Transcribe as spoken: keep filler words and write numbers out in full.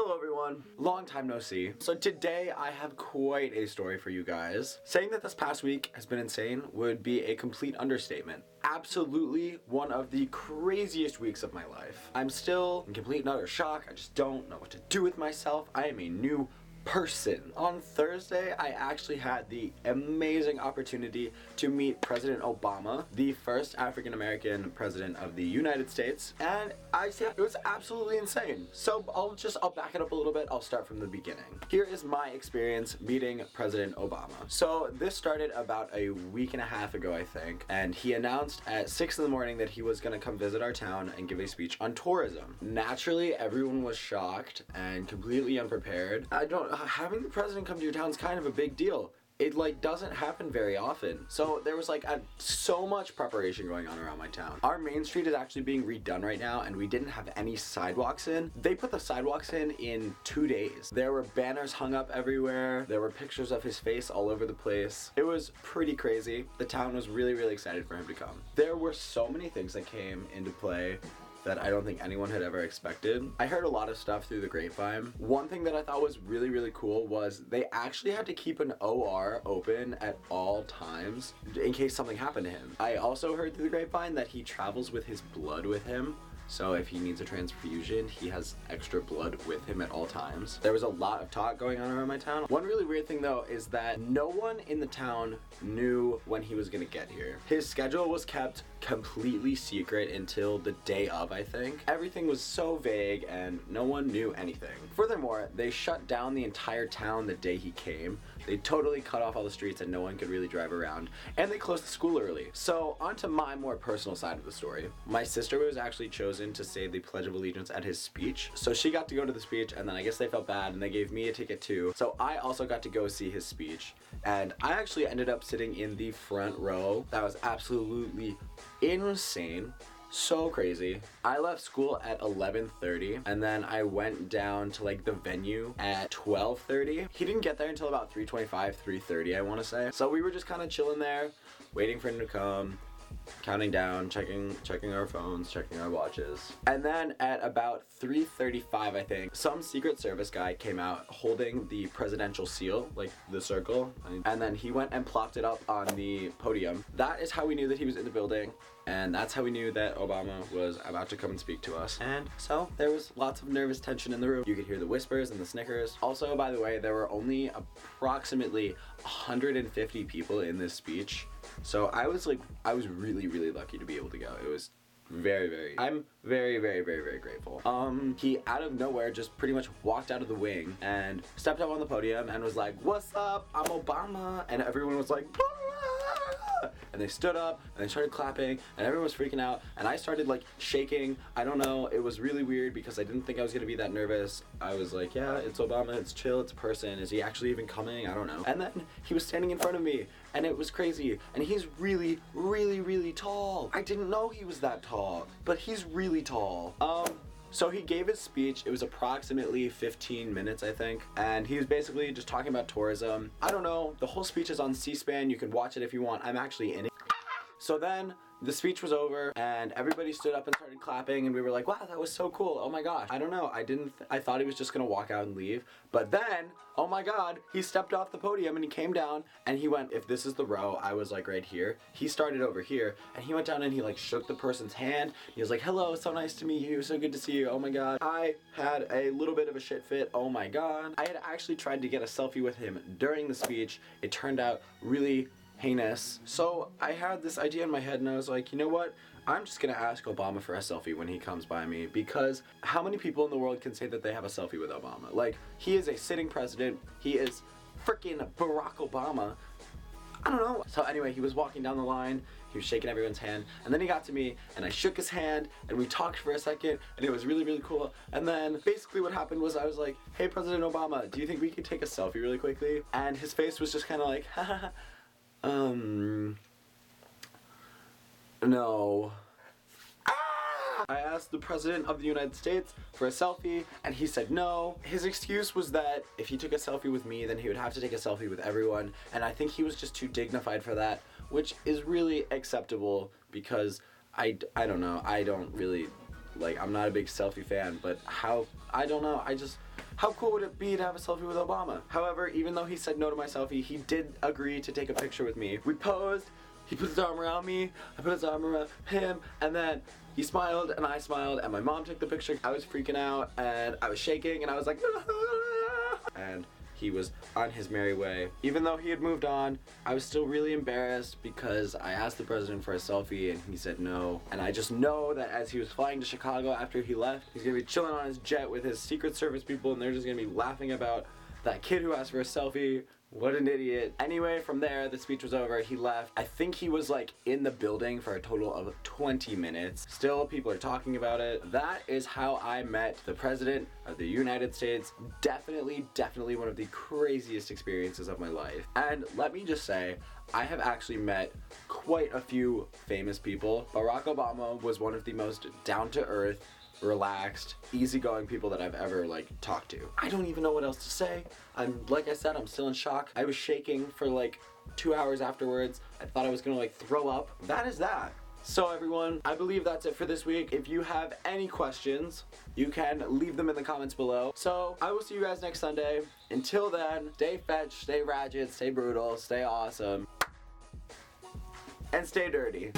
Hello everyone, long time no see. So today I have quite a story for you guys. Saying that this past week has been insane would be a complete understatement. Absolutely one of the craziest weeks of my life. I'm still in complete and utter shock. I just don't know what to do with myself. I am a new person. On Thursday, I actually had the amazing opportunity to meet President Obama, the first African-American president of the United States, and I said it was absolutely insane. So I'll just, I'll back it up a little bit. I'll start from the beginning. Here is my experience meeting President Obama. So this started about a week and a half ago, I think, and he announced at six in the morning that he was gonna come visit our town and give a speech on tourism. Naturally, everyone was shocked and completely unprepared. I don't, having the president come to your town is kind of a big deal. It like doesn't happen very often. So there was like a, so much preparation going on around my town. Our main street is actually being redone right now and we didn't have any sidewalks in. They put the sidewalks in in two days. There were banners hung up everywhere. There were pictures of his face all over the place. It was pretty crazy. The town was really, really excited for him to come. There were so many things that came into play that I don't think anyone had ever expected. I heard a lot of stuff through the grapevine. One thing that I thought was really, really cool was they actually had to keep an O R open at all times in case something happened to him. I also heard through the grapevine that he travels with his blood with him. So if he needs a transfusion, he has extra blood with him at all times. There was a lot of talk going on around my town. One really weird thing though is that no one in the town knew when he was gonna get here. His schedule was kept completely secret until the day of, I think. Everything was so vague and no one knew anything. Furthermore, they shut down the entire town the day he came. They totally cut off all the streets and no one could really drive around, and they closed the school early. So onto my more personal side of the story. My sister was actually chosen to say the Pledge of Allegiance at his speech. So she got to go to the speech, and then I guess they felt bad and they gave me a ticket too. So I also got to go see his speech, and I actually ended up sitting in the front row. That was absolutely insane. So crazy. I left school at eleven thirty and then I went down to like the venue at twelve thirty. He didn't get there until about three twenty-five, three thirty, I want to say. So we were just kind of chilling there, waiting for him to come. Counting down, checking checking our phones, checking our watches. And then at about three thirty-five, I think, some Secret Service guy came out holding the presidential seal, like the circle, and then he went and plopped it up on the podium. That is how we knew that he was in the building, and that's how we knew that Obama was about to come and speak to us. And so there was lots of nervous tension in the room. You could hear the whispers and the snickers. Also, by the way, there were only approximately one hundred fifty people in this speech. So I was like, I was really, really lucky to be able to go. It was very, very, I'm very, very, very, very grateful. Um, he out of nowhere just pretty much walked out of the wing and stepped up on the podium and was like, "What's up? I'm Obama." And everyone was like, "Blah!" And they stood up and they started clapping and everyone was freaking out. And I started like shaking. I don't know. It was really weird because I didn't think I was going to be that nervous. I was like, yeah, it's Obama. It's chill. It's a person. Is he actually even coming? I don't know. And then he was standing in front of me and it was crazy. And he's really, really, really tall. I didn't know he was that tall, but he's really tall. Um, So he gave his speech. It was approximately fifteen minutes, I think, and he was basically just talking about tourism. I don't know, the whole speech is on C-SPAN. You can watch it if you want. I'm actually in it. So then the speech was over and everybody stood up and started clapping and we were like, wow, that was so cool. Oh my gosh. I don't know. I didn't, th I thought he was just going to walk out and leave, but then, oh my God, he stepped off the podium and he came down and he went, if this is the row, I was like right here. He started over here and he went down and he like shook the person's hand. He was like, hello, so nice to meet you. So good to see you. Oh my God. I had a little bit of a shit fit. Oh my God. I had actually tried to get a selfie with him during the speech. It turned out really heinous. So I had this idea in my head and I was like, you know what? I'm just gonna ask Obama for a selfie when he comes by me, because how many people in the world can say that they have a selfie with Obama? Like, he is a sitting president. He is freaking Barack Obama. I don't know. So anyway, he was walking down the line, he was shaking everyone's hand, and then he got to me and I shook his hand and we talked for a second and it was really, really cool. And then basically what happened was I was like, hey, President Obama, do you think we could take a selfie really quickly? And his face was just kind of like, ha ha ha. Um, no. Ah! I asked the President of the United States for a selfie and he said no. His excuse was that if he took a selfie with me, then he would have to take a selfie with everyone. And I think he was just too dignified for that, which is really acceptable because I, I don't know. I don't really, like, I'm not a big selfie fan, but how, I don't know. I just, How cool would it be to have a selfie with Obama? However, even though he said no to my selfie, he did agree to take a picture with me. We posed, he put his arm around me, I put his arm around him, and then he smiled and I smiled and my mom took the picture. I was freaking out and I was shaking and I was like, and he was on his merry way. Even though he had moved on, I was still really embarrassed because I asked the president for a selfie and he said no. And I just know that as he was flying to Chicago after he left, he's gonna be chilling on his jet with his Secret Service people and they're just gonna be laughing about that kid who asked for a selfie. What an idiot. Anyway, from there, the speech was over, he left. I think he was like in the building for a total of twenty minutes. Still, people are talking about it. That is how I met the President of the United States. Definitely, definitely one of the craziest experiences of my life. And let me just say, I have actually met quite a few famous people. Barack Obama was one of the most down-to-earth, relaxed, easygoing people that I've ever like talked to. I don't even know what else to say. I'm, like I said, I'm still in shock. I was shaking for like two hours afterwards. I thought I was gonna like throw up. That is that. So everyone, I believe that's it for this week. If you have any questions, you can leave them in the comments below. So I will see you guys next Sunday. Until then, stay fetch, stay ratchet, stay brutal, stay awesome, and stay dirty.